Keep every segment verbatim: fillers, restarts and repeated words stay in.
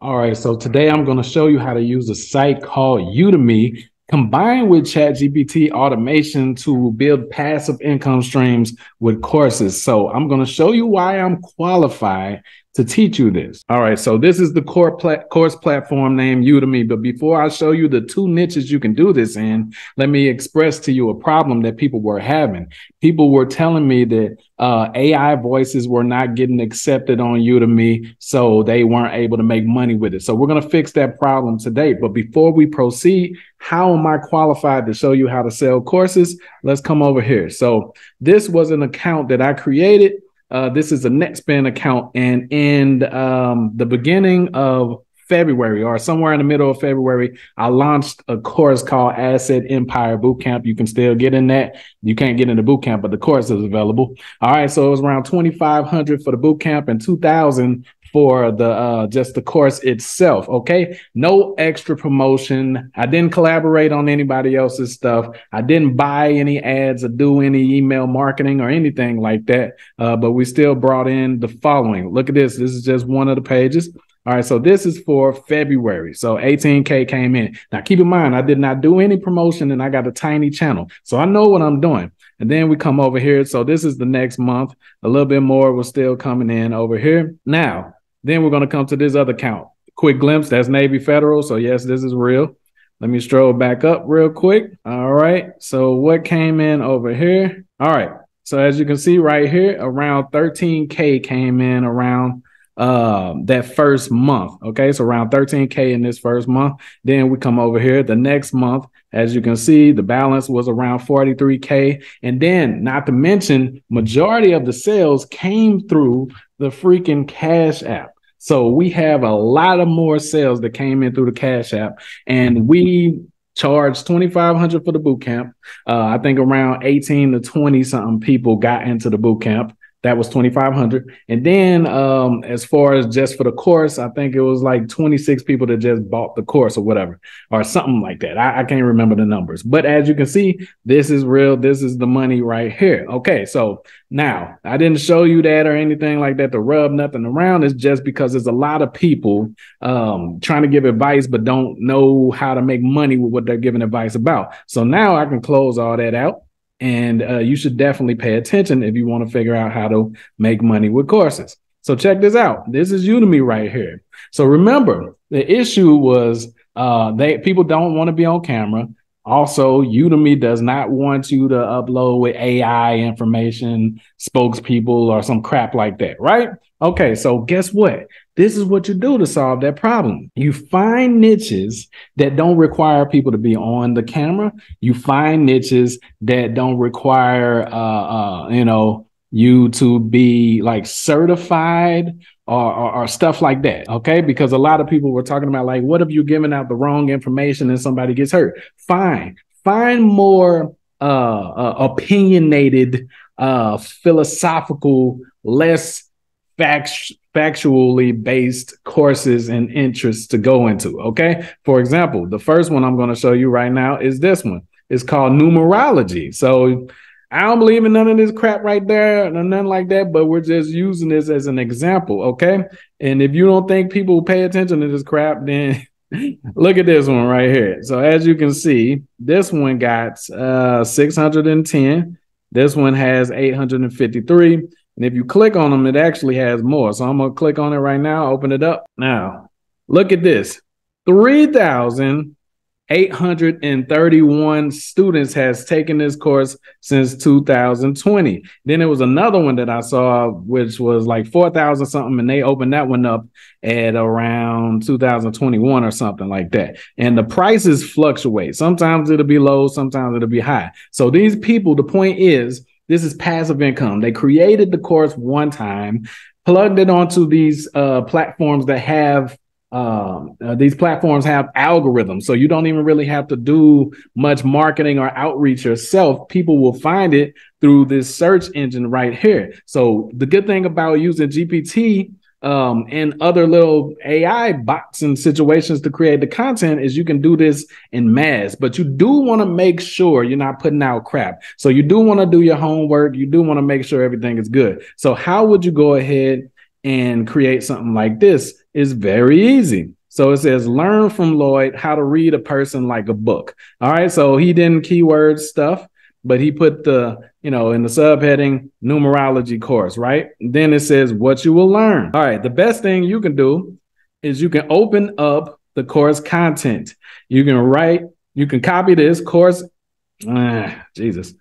All right, so today I'm going to show you how to use a site called Udemy combined with ChatGPT automation to build passive income streams with courses. So I'm going to show you why I'm qualified to teach you this. All right, so this is the core pla- course platform named Udemy. But before I show you the two niches you can do this in, let me express to you a problem that people were having. People were telling me that uh, A I voices were not getting accepted on Udemy, so they weren't able to make money with it. So we're going to fix that problem today. But before we proceed, how am I qualified to show you how to sell courses? Let's come over here. So this was an account that I created. Uh, this is a NetSpend account, and in um, the beginning of February or somewhere in the middle of February, I launched a course called Asset Empire Bootcamp. You can still get in that. You can't get in the bootcamp, but the course is available. All right, so it was around twenty-five hundred dollars for the bootcamp and two thousand dollars for the uh, just the course itself. Okay, no extra promotion. I didn't collaborate on anybody else's stuff. I didn't buy any ads or do any email marketing or anything like that. Uh, but we still brought in the following. Look at this. This is just one of the pages. All right, so this is for February. So eighteen K came in. Now, keep in mind, I did not do any promotion and I got a tiny channel. So I know what I'm doing. And then we come over here. So this is the next month. A little bit more was still coming in over here. Now, then we're going to come to this other account. Quick glimpse. That's Navy Federal. So yes, this is real. Let me stroll back up real quick. All right. So what came in over here? All right. So as you can see right here, around thirteen K came in around um, that first month. Okay. So around thirteen K in this first month. Then we come over here the next month. As you can see, the balance was around forty-three K. And then not to mention, majority of the sales came through the freaking Cash App. So we have a lot of more sales that came in through the Cash App, and we charged twenty-five hundred dollars for the boot camp. Uh, I think around eighteen to twenty something people got into the boot camp. That was twenty-five hundred dollars. And then um, as far as just for the course, I think it was like twenty-six people that just bought the course or whatever, or something like that. I, I can't remember the numbers, but as you can see, this is real. This is the money right here. Okay. So now I didn't show you that or anything like that to rub nothing around. It's just because there's a lot of people um, trying to give advice, but don't know how to make money with what they're giving advice about. So now I can close all that out. And uh, you should definitely pay attention if you want to figure out how to make money with courses. So check this out. This is Udemy right here. So remember, the issue was uh, they people don't want to be on camera. Also, Udemy does not want you to upload with A I information, spokespeople, or some crap like that, right? Okay, so guess what? This is what you do to solve that problem. You find niches that don't require people to be on the camera. You find niches that don't require, uh, uh, you know, you to be like certified or, or, or stuff like that. Okay, because a lot of people were talking about like, what if you're giving out the wrong information and somebody gets hurt? Fine, find more uh, uh, opinionated, uh, philosophical, less Fact, factually based courses and interests to go into. Okay. For example, the first one I'm going to show you right now is this one. It's called numerology. So I don't believe in none of this crap right there and nothing like that, but we're just using this as an example. Okay. And if you don't think people pay attention to this crap, then look at this one right here. So as you can see, this one got uh, six hundred ten. This one has eight hundred fifty-three. And if you click on them, it actually has more. So I'm going to click on it right now, open it up. Now, look at this. three thousand eight hundred thirty-one students has taken this course since two thousand twenty. Then there was another one that I saw, which was like four thousand something, and they opened that one up at around two thousand twenty-one or something like that. And the prices fluctuate. Sometimes it'll be low, sometimes it'll be high. So these people, the point is, this is passive income. They created the course one time, plugged it onto these uh, platforms that have um, uh, these platforms have algorithms. So you don't even really have to do much marketing or outreach yourself. People will find it through this search engine right here. So the good thing about using G P T um, and other little A I bots and situations to create the content is you can do this in mass, but you do want to make sure you're not putting out crap. So you do want to do your homework. You do want to make sure everything is good. So how would you go ahead and create something like this? is very easy. So it says, learn from Lloyd how to read a person like a book. All right. So he didn't keyword stuff, but he put the, you know, in the subheading numerology course. Right. Then it says what you will learn. All right. The best thing you can do is you can open up the course content. You can write, you can copy this course. Ah, Jesus.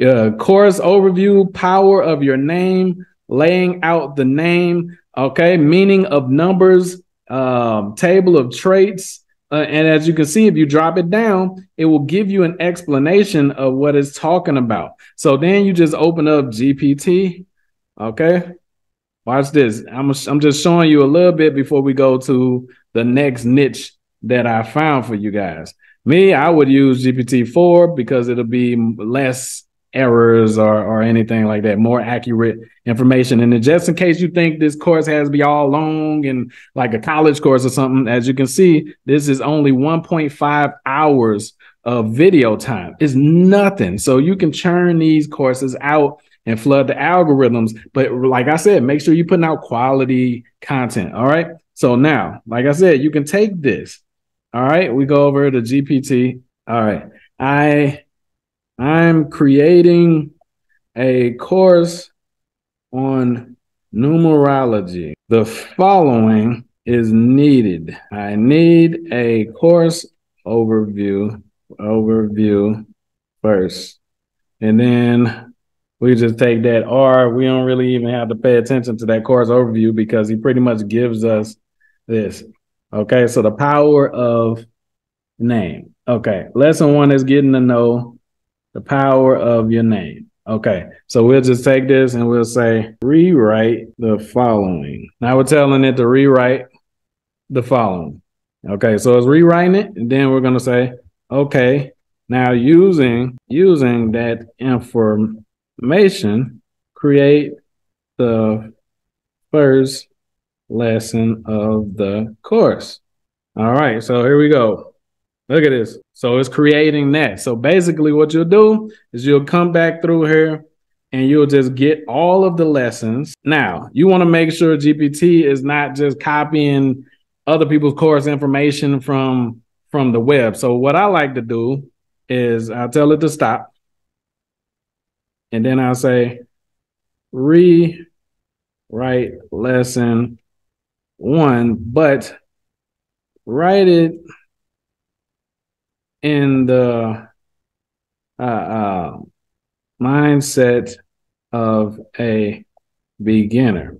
Uh, course overview, power of your name, laying out the name. Okay. Meaning of numbers. Um, table of traits. Uh, and as you can see, if you drop it down, it will give you an explanation of what it's talking about. So then you just open up G P T. Okay. Watch this. I'm, I'm just showing you a little bit before we go to the next niche that I found for you guys. Me, I would use G P T four because it'll be less errors or, or anything like that, more accurate information. And just in case you think this course has to be all long and like a college course or something, as you can see, this is only one point five hours of video time. It's nothing. So you can churn these courses out and flood the algorithms. But like I said, make sure you're putting out quality content. All right. So now, like I said, you can take this. All right. We go over to G P T. All right. I... I'm creating a course on numerology. The following is needed. I need a course overview, overview first. And then we just take that R. We don't really even have to pay attention to that course overview because he pretty much gives us this. Okay, so the power of name. Okay, lesson one is getting to know the power of your name. Okay, so we'll just take this and we'll say, rewrite the following. Now we're telling it to rewrite the following. Okay, so it's rewriting it. And then we're gonna say, okay, now using, using that information, create the first lesson of the course. All right, so here we go. Look at this. So it's creating that. So basically what you'll do is you'll come back through here and you'll just get all of the lessons. Now, you want to make sure G P T is not just copying other people's course information from, from the web. So what I like to do is I'll tell it to stop. And then I'll say, rewrite lesson one, but write it in the uh, uh, mindset of a beginner.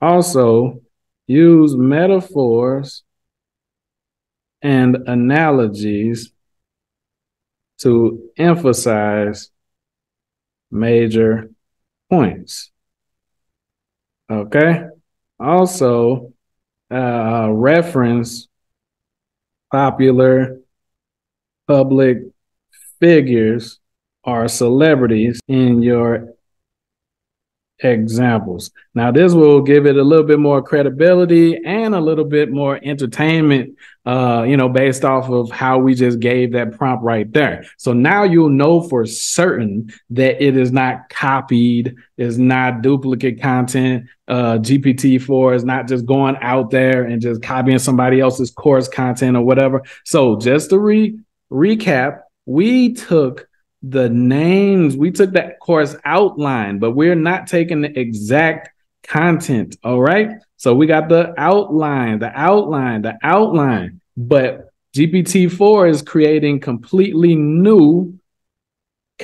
Also, use metaphors and analogies to emphasize major points. Okay. Also, uh, reference popular public figures are celebrities in your examples. Now, this will give it a little bit more credibility and a little bit more entertainment, uh, you know, based off of how we just gave that prompt right there. So now you'll know for certain that it is not copied, is not duplicate content. Uh, G P T four is not just going out there and just copying somebody else's course content or whatever. So just to re recap, we took the names, we took that course outline, but we're not taking the exact content. All right. So we got the outline, the outline, the outline, but G P T four is creating completely new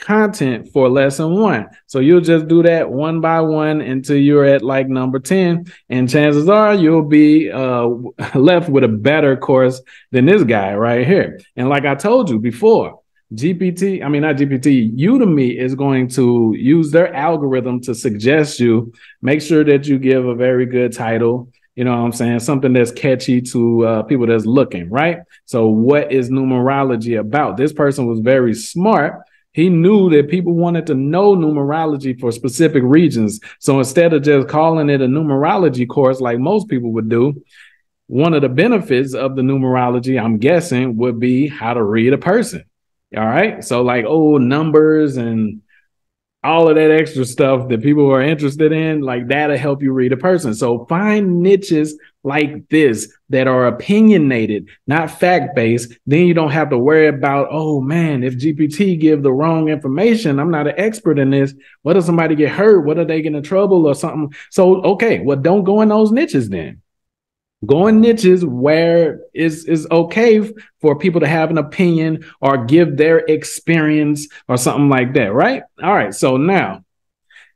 content for lesson one. So you'll just do that one by one until you're at like number ten. And chances are you'll be uh, left with a better course than this guy right here. And like I told you before, G P T, I mean, not G P T, Udemy is going to use their algorithm to suggest you, make sure that you give a very good title. You know what I'm saying? Something that's catchy to uh, people that's looking, right? So what is numerology about? This person was very smart. He knew that people wanted to know numerology for specific regions. So instead of just calling it a numerology course, like most people would do, one of the benefits of the numerology, I'm guessing, would be how to read a person. All right. So like, oh, numbers and all of that extra stuff that people are interested in, like that'll help you read a person. So find niches like this that are opinionated, not fact-based. Then you don't have to worry about, oh man, if G P T give the wrong information, I'm not an expert in this. What if somebody get hurt? What if they get in trouble or something? So, okay, well, don't go in those niches then. Go in niches where it's, it's okay for people to have an opinion or give their experience or something like that, right? All right, so now,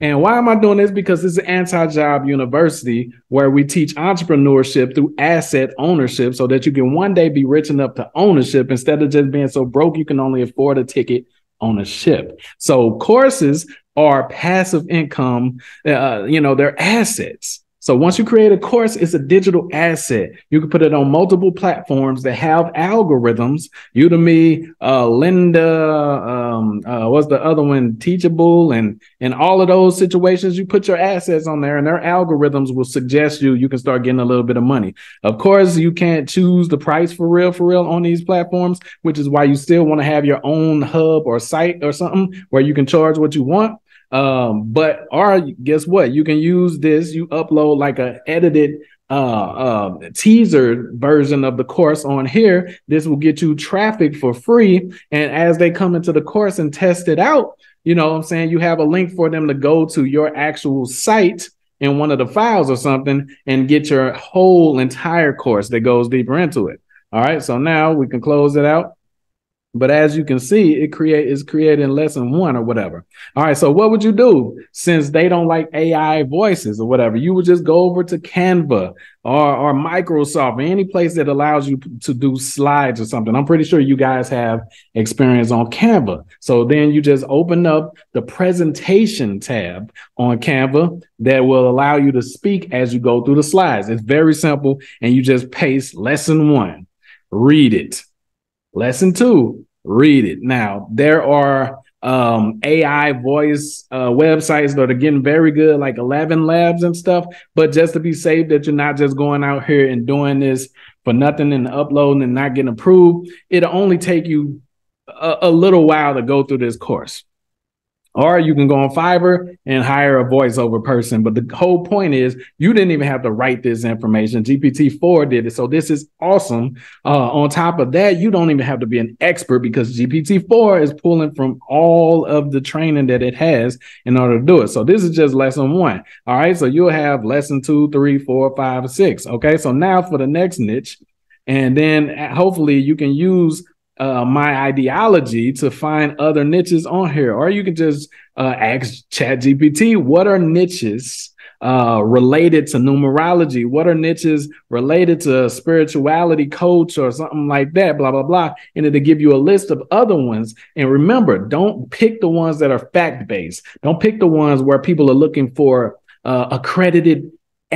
and why am I doing this? Because this is an anti-job university where we teach entrepreneurship through asset ownership so that you can one day be rich enough to ownership instead of just being so broke you can only afford a ticket on a ship. So courses are passive income, uh, you know, they're assets. So once you create a course, it's a digital asset. You can put it on multiple platforms that have algorithms. Udemy, uh, Linda, um, uh, what's the other one? Teachable, and in all of those situations, you put your assets on there, and their algorithms will suggest you. You can start getting a little bit of money. Of course, you can't choose the price for real, for real on these platforms, which is why you still want to have your own hub or site or something where you can charge what you want. Um, but or guess what? You can use this. You upload like a edited uh, uh, teaser version of the course on here. This will get you traffic for free. And as they come into the course and test it out, you know what I'm saying? You have a link for them to go to your actual site in one of the files or something and get your whole entire course that goes deeper into it. All right. So now we can close it out. But as you can see, it create is creating lesson one or whatever. All right. So what would you do since they don't like A I voices or whatever? You would just go over to Canva or, or Microsoft or any place that allows you to do slides or something. I'm pretty sure you guys have experience on Canva. So then you just open up the presentation tab on Canva that will allow you to speak as you go through the slides. It's very simple. And you just paste lesson one, read it. Lesson two, read it. Now, there are um, A I voice uh, websites that are getting very good, like Eleven Labs and stuff. But just to be safe that you're not just going out here and doing this for nothing and uploading and not getting approved, it'll only take you a, a little while to go through this course. Or you can go on Fiverr and hire a voiceover person. But the whole point is you didn't even have to write this information. G P T four did it. So this is awesome. Uh, on top of that, you don't even have to be an expert because G P T four is pulling from all of the training that it has in order to do it. So this is just lesson one. All right. So you'll have lesson two, three, four, five, six. OK, so now for the next niche. And then hopefully you can use Uh, my ideology to find other niches on here, or you can just uh, ask ChatGPT, what are niches uh, related to numerology? What are niches related to spirituality coach or something like that, blah, blah, blah. And it'll give you a list of other ones. And remember, don't pick the ones that are fact-based. Don't pick the ones where people are looking for uh, accredited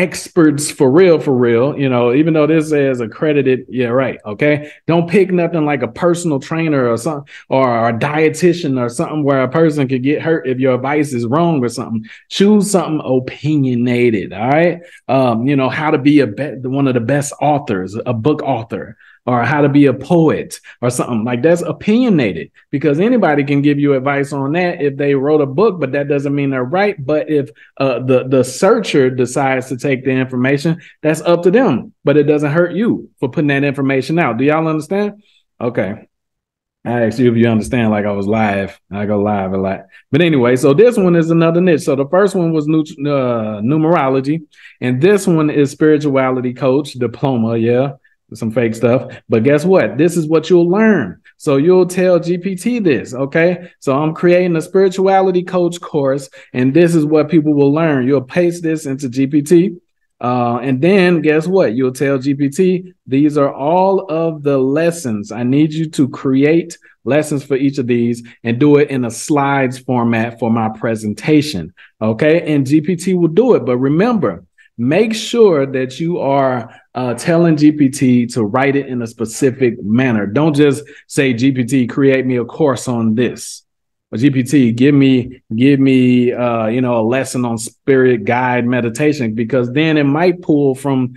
experts for real, for real, you know, even though this says accredited. Yeah, right. OK, don't pick nothing like a personal trainer or something, or a dietitian or something where a person could get hurt if your advice is wrong or something. Choose something opinionated. All right. Um, you know, how to be a be- one of the best authors, a book author, or how to be a poet or something like that's opinionated, because anybody can give you advice on that if they wrote a book, but that doesn't mean they're right. But if uh, the, the searcher decides to take the information, that's up to them, but it doesn't hurt you for putting that information out. Do y'all understand? Okay. I asked you if you understand, like I was live. I go live a lot. But anyway, so this one is another niche. So the first one was uh, numerology, and this one is spirituality coach diploma. Yeah. Some fake stuff. But guess what? This is what you'll learn. So you'll tell G P T this. OK, so I'm creating a spirituality coach course, and this is what people will learn. You'll paste this into G P T. Uh, and then guess what? You'll tell G P T, these are all of the lessons. I need you to create lessons for each of these and do it in a slides format for my presentation. OK, and G P T will do it. But remember, make sure that you are uh, telling G P T to write it in a specific manner. Don't just say, G P T, create me a course on this. Or G P T, give me, give me, uh, you know, a lesson on spirit guide meditation, because then it might pull from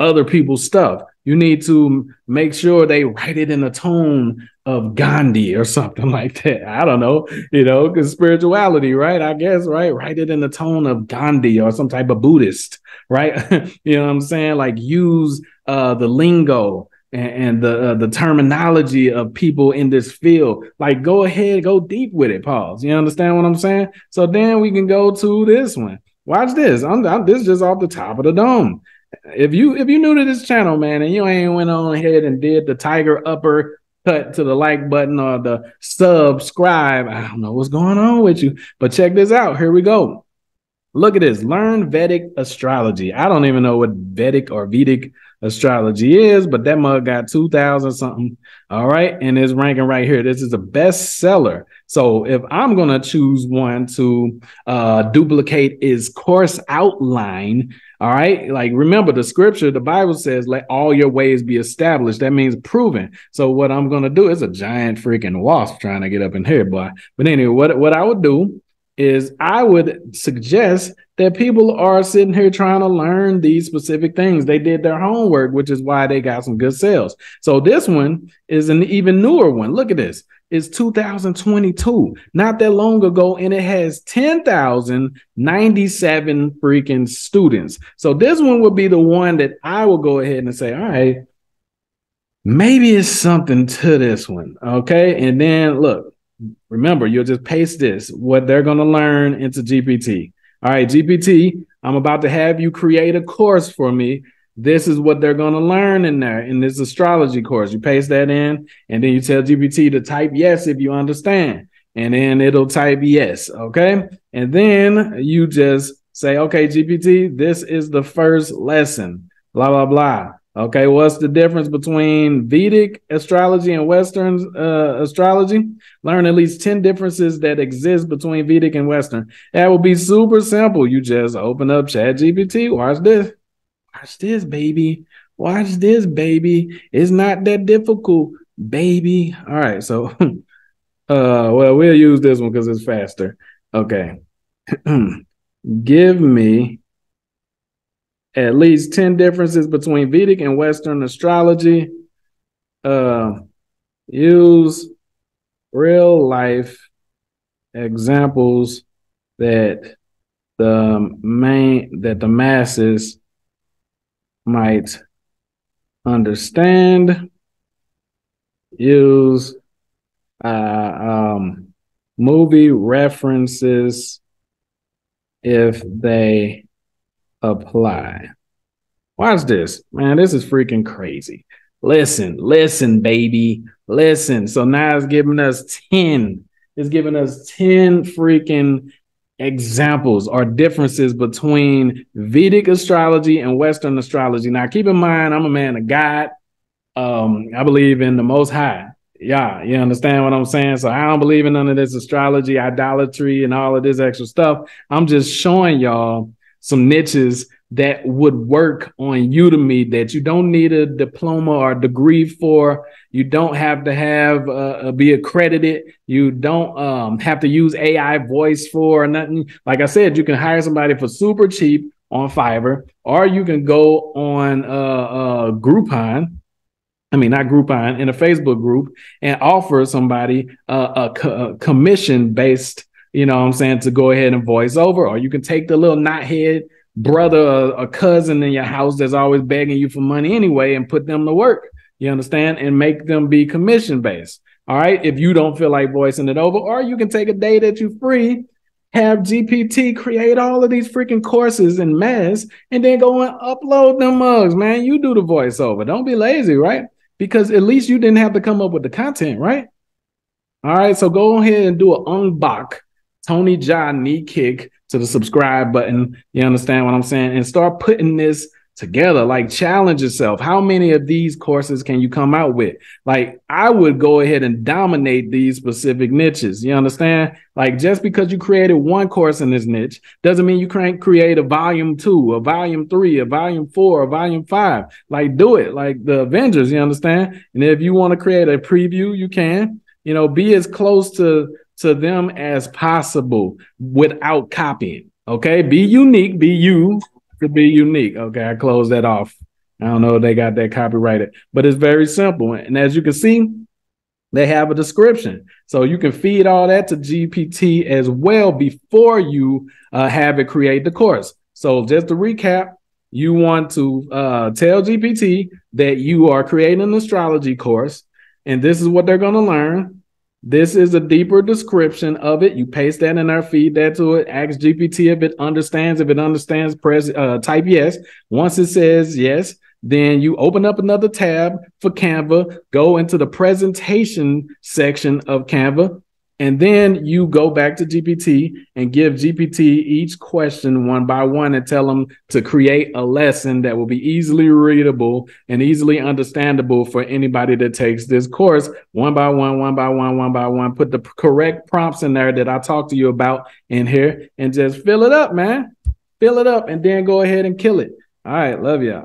other people's stuff. You need to make sure they write it in a tone of Gandhi or something like that. I don't know, you know, because spirituality, right? I guess, right? Write it in the tone of Gandhi or some type of Buddhist, right? You know what I'm saying? Like use uh, the lingo and, and the uh, the terminology of people in this field. Like go ahead, go deep with it, pause. You understand what I'm saying? So then we can go to this one. Watch this. I'm, I'm this is just off the top of the dome. If you if you new to this channel, man, and you ain't went on ahead and did the tiger upper cut to the like button or the subscribe, I don't know what's going on with you, but check this out. Here we go. Look at this. Learn Vedic astrology. I don't even know what Vedic or Vedic astrology is, but that mug got two thousand something. All right. And it's ranking right here. This is a bestseller. So if I'm going to choose one to uh, duplicate is course outline. All right. Like, remember the scripture, the Bible says, let all your ways be established. That means proven. So what I'm going to do is a giant freaking wasp trying to get up in here, boy. But anyway, what, what I would do is I would suggest that people are sitting here trying to learn these specific things. They did their homework, which is why they got some good sales. So this one is an even newer one. Look at this. It's two thousand twenty-two, not that long ago, and it has ten thousand ninety-seven freaking students. So this one would be the one that I will go ahead and say, all right, maybe it's something to this one, okay? And then look, remember, you'll just paste this, what they're going to learn, into G P T. All right, G P T, I'm about to have you create a course for me. This is what they're going to learn in there, in this astrology course. You paste that in, and then you tell G P T to type yes if you understand, and then it'll type yes, okay? And then you just say, okay, G P T, this is the first lesson, blah, blah, blah. Okay, what's the difference between Vedic astrology and Western uh, astrology? Learn at least ten differences that exist between Vedic and Western. That will be super simple. You just open up ChatGPT. Watch this. Watch this, baby. Watch this, baby. It's not that difficult, baby. All right, so, uh, well, we'll use this one because it's faster. Okay. Give me at least ten differences between Vedic and Western astrology. Uh, use real life examples that the main that the masses might understand. Use uh, um, movie references if they apply. Watch this, man. This is freaking crazy. Listen, listen, baby. Listen. So now it's giving us ten. It's giving us ten freaking examples or differences between Vedic astrology and Western astrology. Now, keep in mind, I'm a man of God. Um, I believe in the Most High. Yeah, you understand what I'm saying? So I don't believe in none of this astrology, idolatry, and all of this extra stuff. I'm just showing y'all some niches that would work on Udemy that you don't need a diploma or degree for. You don't have to have uh, be accredited. You don't um, have to use A I voice for or nothing. Like I said, you can hire somebody for super cheap on Fiverr, or you can go on uh, uh, Groupon. I mean, not Groupon, in a Facebook group, and offer somebody uh, a, co- a commission-based, you know what I'm saying, to go ahead and voice over. Or you can take the little knothead brother or, or cousin in your house that's always begging you for money anyway and put them to work, you understand, and make them be commission-based, all right, if you don't feel like voicing it over. Or you can take a day that you're free, have G P T create all of these freaking courses in mass, and then go and upload them mugs, man. You do the voiceover. Don't be lazy, right? Because at least you didn't have to come up with the content, right? All right, so go ahead and do an unbox Tony John knee kick to the subscribe button. You understand what I'm saying? And start putting this together. Like, challenge yourself. How many of these courses can you come out with? Like, I would go ahead and dominate these specific niches. You understand? Like, just because you created one course in this niche doesn't mean you can't create a volume two, a volume three, a volume four, a volume five. Like, do it like the Avengers. You understand? And if you want to create a preview, you can, you know, be as close to to them as possible without copying, okay? Be unique, be you to be unique. Okay, I closed that off. I don't know if they got that copyrighted, but it's very simple. And as you can see, they have a description. So you can feed all that to G P T as well before you uh, have it create the course. So just to recap, you want to uh, tell G P T that you are creating an astrology course, and this is what they're going to learn. This is a deeper description of it. You paste that in there, feed that to it, ask G P T if it understands. If it understands, press uh, type yes. Once it says yes, then you open up another tab for Canva, go into the presentation section of Canva, and then you go back to G P T and give G P T each question one by one and tell them to create a lesson that will be easily readable and easily understandable for anybody that takes this course, one by one, one by one, one by one. Put the correct prompts in there that I talked to you about in here and just fill it up, man. Fill it up and then go ahead and kill it. All right. Love y'all.